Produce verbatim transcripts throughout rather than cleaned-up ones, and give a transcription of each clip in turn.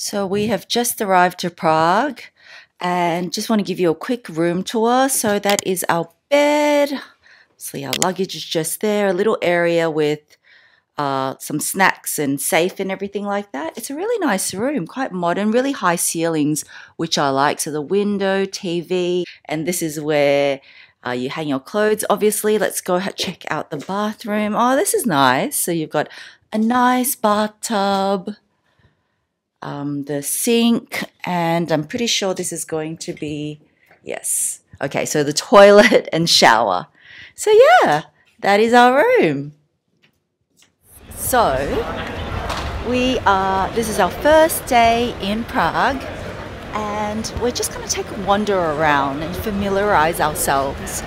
So we have just arrived to Prague and just want to give you a quick room tour. So that is our bed. Obviously our luggage is just there, a little area with uh, some snacks and safe and everything like that. It's a really nice room, quite modern, really high ceilings, which I like. So the window, T V, and this is where Uh, you hang your clothes, obviously. Let's go check out the bathroom. Oh, this is nice. So you've got a nice bathtub, um, the sink, and I'm pretty sure this is going to be, yes. Okay, so the toilet and shower. So yeah, that is our room. So we are, this is our first day in Prague. And we're just going to take a wander around and familiarize ourselves.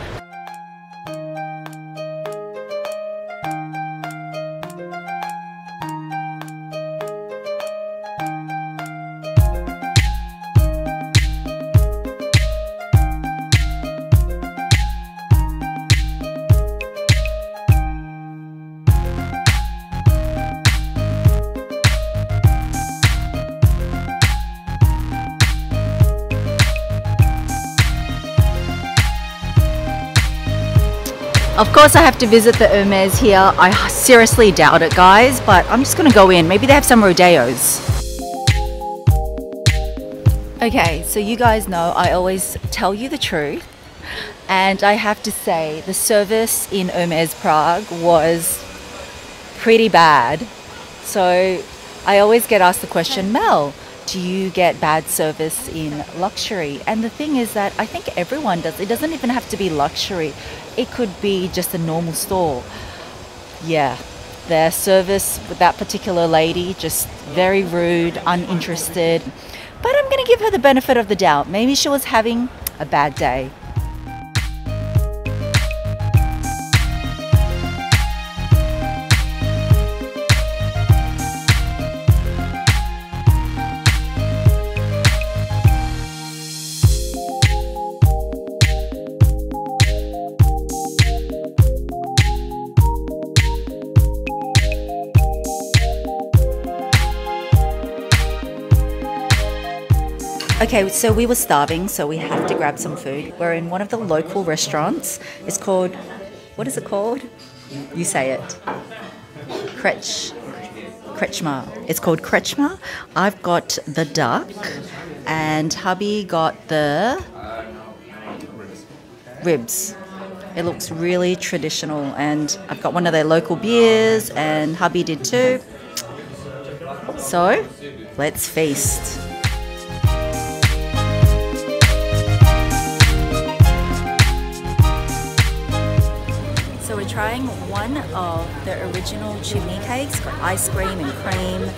Of course I have to visit the Hermes here. I seriously doubt it, guys, but I'm just gonna go in. Maybe they have some rodeos. Okay, so you guys know I always tell you the truth, and I have to say the service in Hermes Prague was pretty bad. So I always get asked the question, Mel, do you get bad service in luxury? And the thing is that I think everyone does. It doesn't even have to be luxury. It could be just a normal store. Yeah, their service with that particular lady, just very rude, uninterested. But I'm going to give her the benefit of the doubt. Maybe she was having a bad day. Okay, so we were starving, so we had to grab some food. We're in one of the local restaurants. It's called, what is it called? You say it. Krč, Krčma. It's called Krčma. I've got the duck, and hubby got the ribs. It looks really traditional, and I've got one of their local beers, and hubby did too. So, let's feast. Trying one of the original chimney cakes, got ice cream and cream,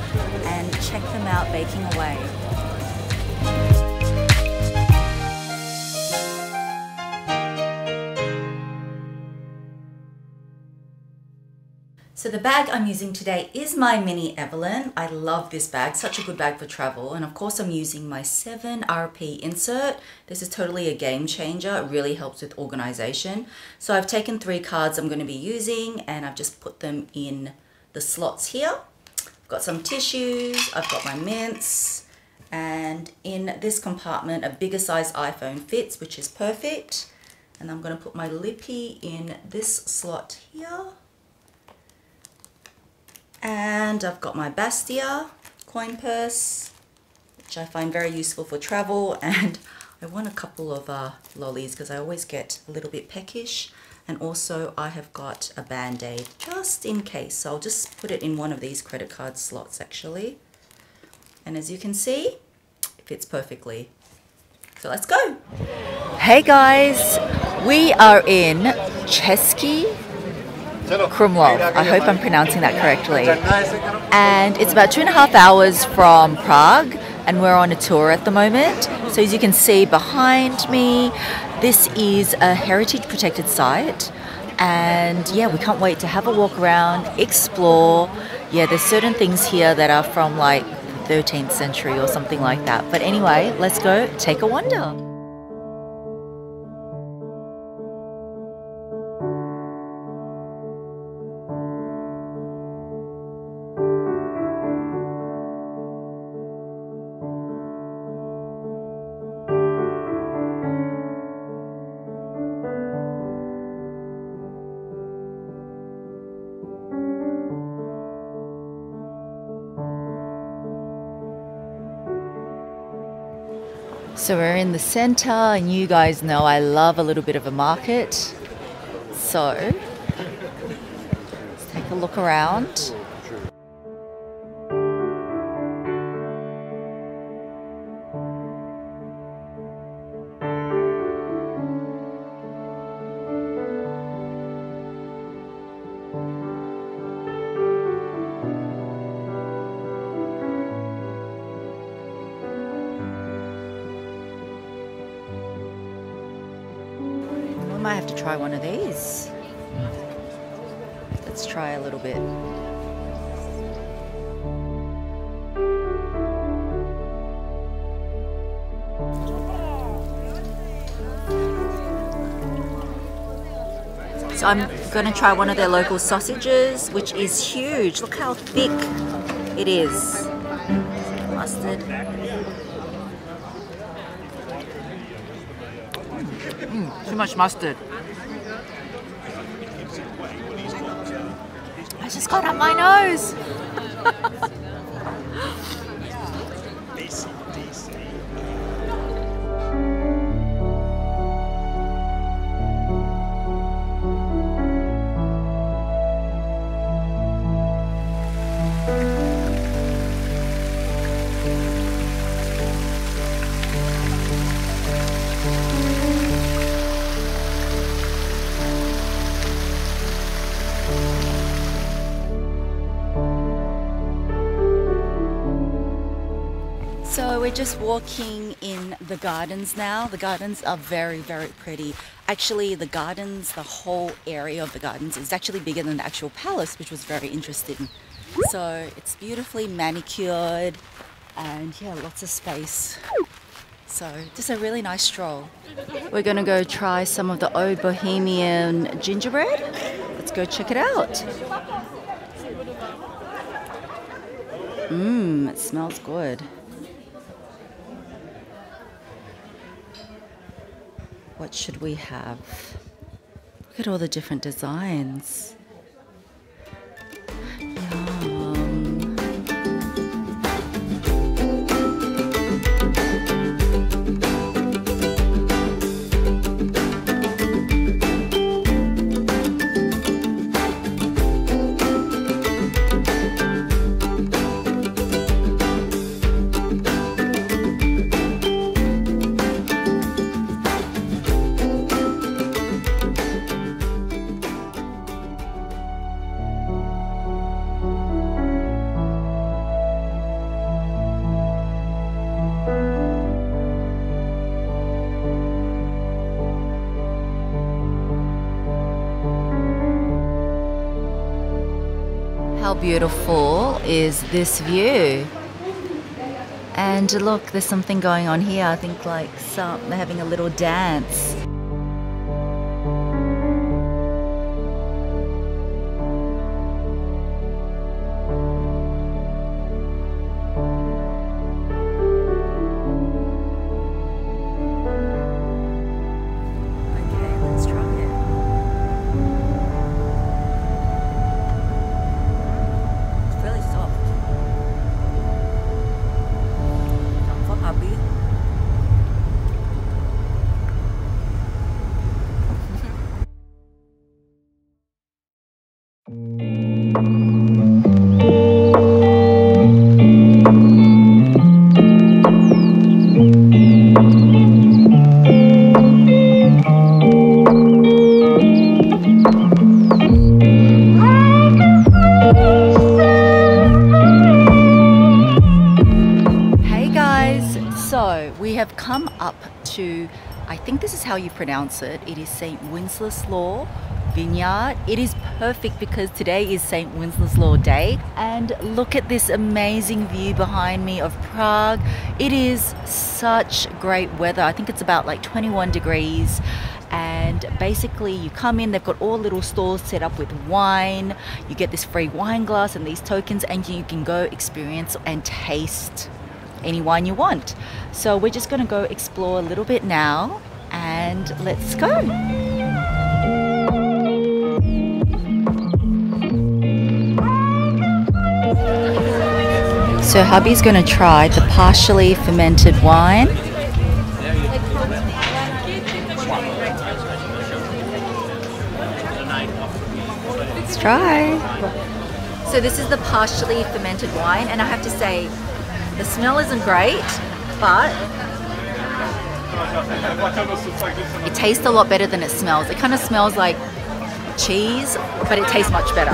and check them out baking away. So the bag I'm using today is my Mini Evelyn. I love this bag, such a good bag for travel. And of course I'm using my seven R P insert. This is totally a game changer. It really helps with organization. So I've taken three cards I'm going to be using and I've just put them in the slots here. I've got some tissues, I've got my mints, and in this compartment a bigger size iPhone fits, which is perfect. And I'm going to put my lippy in this slot here. And I've got my Bastia coin purse, which I find very useful for travel. And I won a couple of uh, lollies because I always get a little bit peckish. And also I have got a Band-Aid just in case. So I'll just put it in one of these credit card slots actually. And as you can see, it fits perfectly. So let's go. Hey guys, we are in Chesky Krumlov. I hope I'm pronouncing that correctly. And it's about two and a half hours from Prague, and we're on a tour at the moment. So as you can see behind me, this is a heritage protected site. And yeah, we can't wait to have a walk around, explore. Yeah, there's certain things here that are from like the thirteenth century or something like that. But anyway, let's go take a wander. So we're in the centre, and you guys know I love a little bit of a market. So let's take a look around. I have to try one of these. Let's try a little bit. So I'm going to try one of their local sausages, which is huge. Look how thick it is. Mustard. Mm, too much mustard. I just got up my nose. So we're just walking in the gardens now. The gardens are very, very pretty. Actually, the gardens, the whole area of the gardens is actually bigger than the actual palace, which was very interesting. So it's beautifully manicured and yeah, lots of space. So just a really nice stroll. We're gonna go try some of the Old Bohemian gingerbread. Let's go check it out. Mmm, it smells good. What should we have? Look at all the different designs. Yum. How beautiful is this view? And look, there's something going on here. I think like some, they're having a little dance. To, I think this is how you pronounce it. It is Saint Wenceslas Vineyard. It is perfect because today is Saint Wenceslas Day. And look at this amazing view behind me of Prague. It is such great weather. I think it's about like twenty-one degrees. And basically you come in, they've got all little stores set up with wine. You get this free wine glass and these tokens, and you can go experience and taste any wine you want. So we're just gonna go explore a little bit now, and let's go. So hubby's gonna try the partially fermented wine. try. So this is the partially fermented wine, and I have to say the smell isn't great, but it tastes a lot better than it smells. It kind of smells like cheese, but it tastes much better.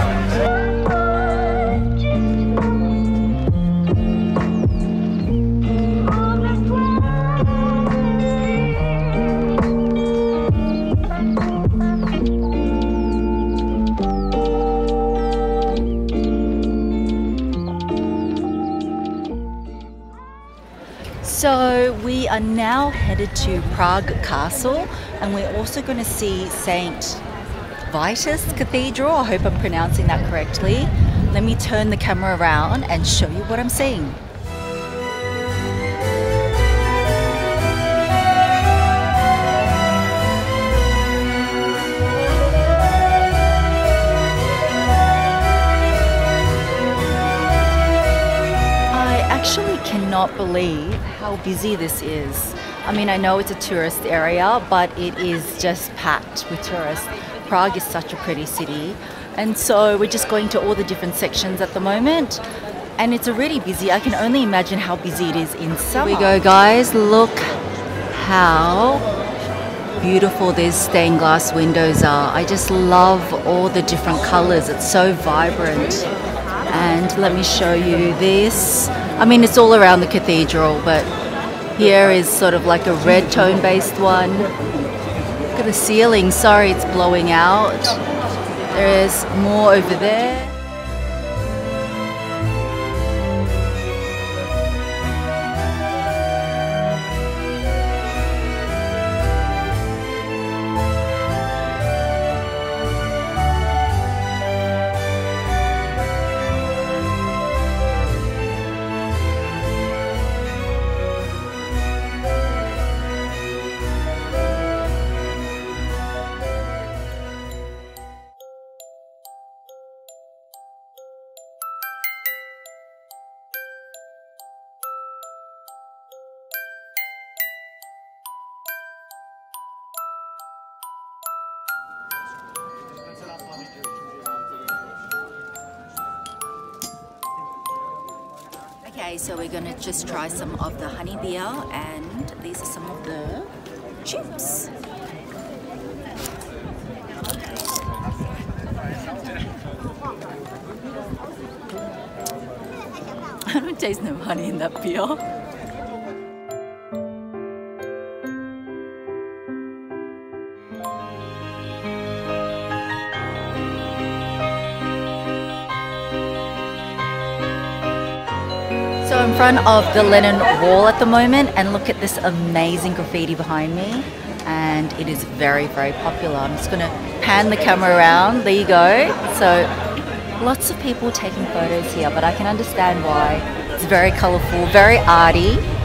So we are now headed to Prague Castle, and we're also going to see Saint Vitus Cathedral. I hope I'm pronouncing that correctly. Let me turn the camera around and show you what I'm seeing. Cannot believe how busy this is. I mean, I know it's a tourist area, but it is just packed with tourists. Prague is such a pretty city, and so we're just going to all the different sections at the moment, and it's already busy. I can only imagine how busy it is in summer. Here we go, guys. Look how beautiful these stained glass windows are. I just love all the different colors. It's so vibrant. And let me show you this. I mean, it's all around the cathedral, but here is sort of like a red tone based one. Look at the ceiling. Sorry, it's blowing out. There is more over there. Okay, so we're gonna just try some of the honey beer, and these are some of the chips. I don't taste no honey in that beer. In front of the Lennon Wall at the moment, and look at this amazing graffiti behind me, and it is very very popular. I'm just gonna pan the camera around. There you go. So lots of people taking photos here, but I can understand why. It's very colorful, very arty.